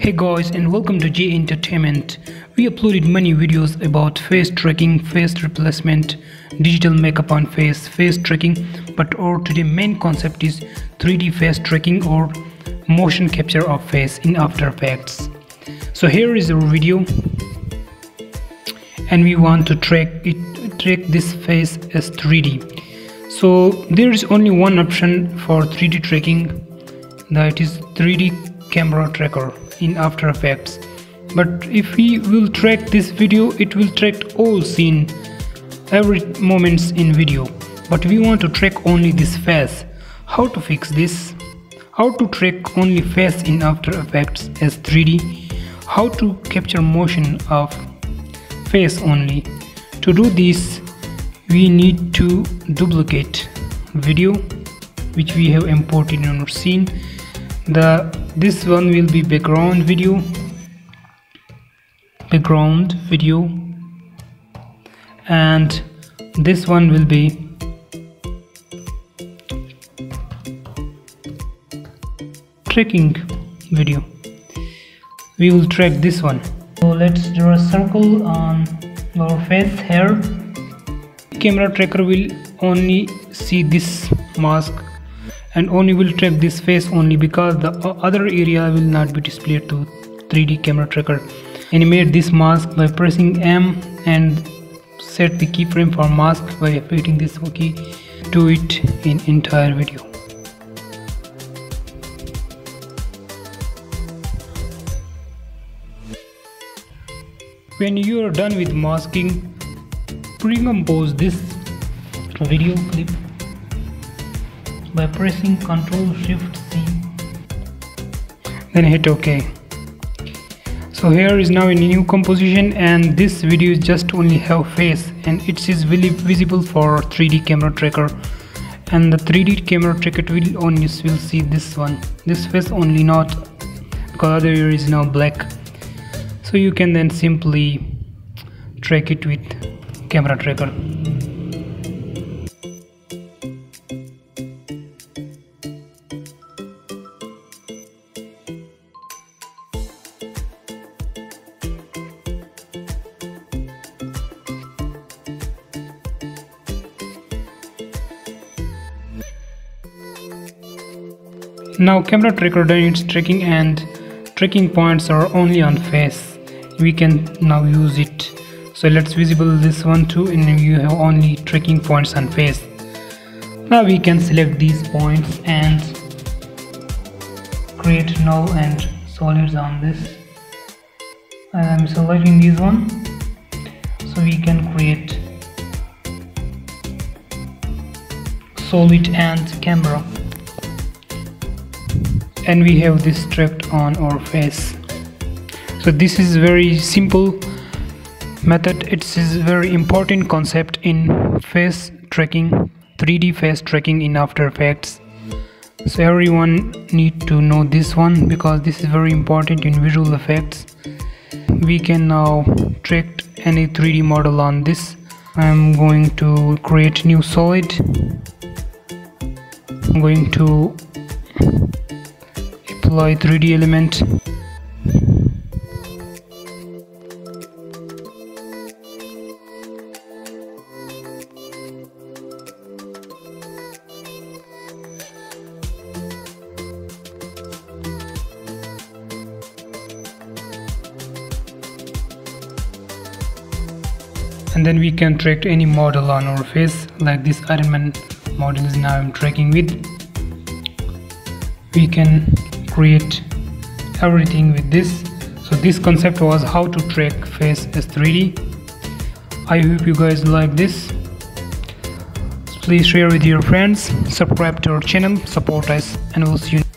Hey guys, and welcome to J Entertainment. We uploaded many videos about face tracking, face replacement, digital makeup on face, face tracking, but our today main concept is 3D face tracking or motion capture of face in After Effects. So here is our video, and we want to track this face as 3D. So there is only one option for 3D tracking, that is 3D camera tracker in After Effects. But if we will track this video, it will track all scene, every moments in video, but we want to track only this face. How to fix this? How to track only face in After Effects as 3D? How to capture motion of face only? To do this, we need to duplicate video which we have imported in our scene. This one will be background video, and this one will be tracking video. We will track this one. So let's draw a circle on our face here. Camera tracker will only see this mask and only will track this face only, because the other area will not be displayed to 3D camera tracker. Animate this mask by pressing M and set the keyframe for mask by hitting this key. Do it in entire video. When you are done with masking, pre-compose this video clip by pressing Ctrl+Shift+C, then hit OK. So here is now a new composition, and this video is just only have face, and it is visible for 3D camera tracker, and the 3D camera tracker will see this one, this face only, not because other area is now black. So you can then simply track it with camera tracker. Now camera tracker done its tracking, and tracking points are only on face. We can now use it. So let's visible this one too, and you have only tracking points on face. Now we can select these points and create null and solids on this. I'm selecting this one, so we can create solid and camera. And we have this tracked on our face. So this is very simple method. It is very important concept in face tracking, 3D face tracking in After Effects. So everyone need to know this one, because this is very important in visual effects. We can now track any 3D model on this. I'm going to create new solid. I'm going to apply 3D element. And then we can track any model on our face, like this Ironman model is now I'm tracking with. We can create everything with this. So this concept was how to track face as 3D. I hope you guys like this. Please share with your friends, subscribe to our channel, support us, and we'll see you.